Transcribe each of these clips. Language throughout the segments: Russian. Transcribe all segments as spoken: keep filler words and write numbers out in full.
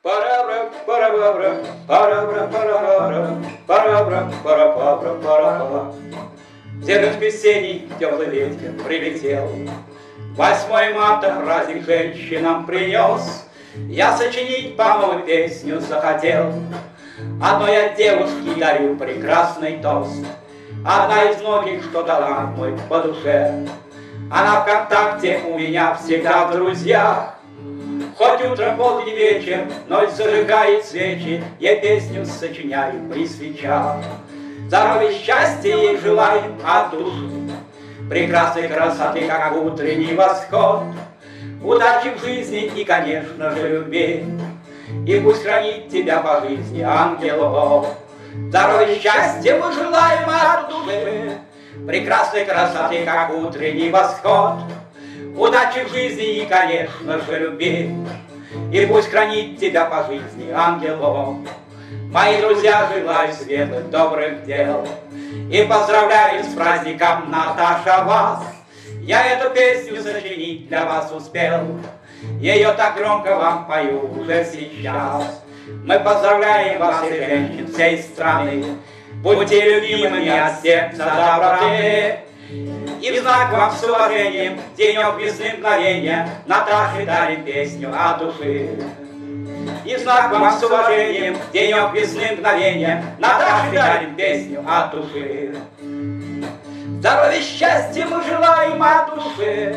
Parabra, parabra, parabra, parabra, парабра, парабра, парабра. Зернуть весенний теплый ветер прилетел, восьмое марта праздник женщинам принес. Я сочинить по новой песню захотел. Одной от девушки дарю прекрасный тост, одна из многих, что дала мой по душе. Она ВКонтакте у меня всегда в друзьях, хоть утро, полдень, вечер, ночь зажигает свечи, я песню сочиняю при свечах. Здоровья, счастья ей желаю от души, прекрасной красоты, как утренний восход, удачи в жизни и, конечно же, любви, и пусть хранит тебя по жизни ангелов. Здоровья, счастья мы желаем от души, прекрасной красоты, как утренний восход, удачи в жизни и, конечно же, любви, и пусть хранит тебя по жизни ангелов. Мои друзья, желаю светлых, добрых дел, и поздравляю с праздником, Наташа, вас. Я эту песню сочинить для вас успел, ее так громко вам пою уже сейчас. Мы поздравляем вас и женщин всей страны, будьте любимыми от сердца доброты. И в знак вам с уважением, денек весны мгновения, Наташе дарим песню от души. И в знак вам с уважением, денек весны мгновения, Наташе дарим песню от души. Здоровья, счастья мы желаем от души,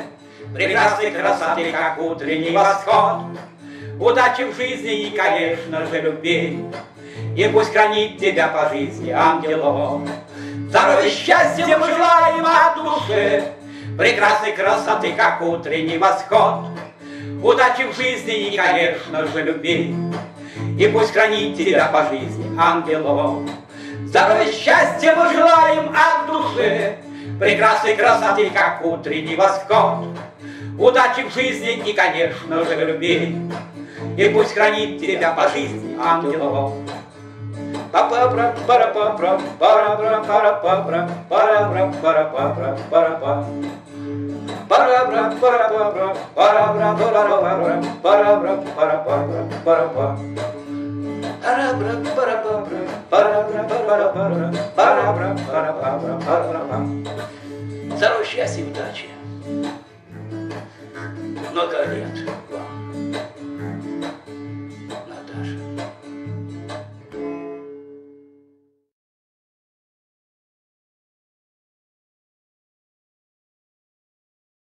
прекрасной красоты, как утренний восход, удачи в жизни и, конечно же, любви, и пусть хранит тебя по жизни ангелов. Здоровья, счастья мы желаем от души, прекрасной красоты, как утренний восход, удачи в жизни и, конечно же, любви, и пусть хранит тебя по жизни ангелов. Здоровья, счастья мы желаем от души, прекрасной красоты, как утренний восход, удачи в жизни и, конечно же, любви, и пусть хранит тебя по жизни ангелов. Папа, пара, папа, пара, пара, пара, пара, пара, пара, пара, пара, пара, пара, пара, пара, пара, пара, парабра, парабра, парабра, парабра, парабра, парабра, парабра. Здоровья, счастья и удачи. Много лет.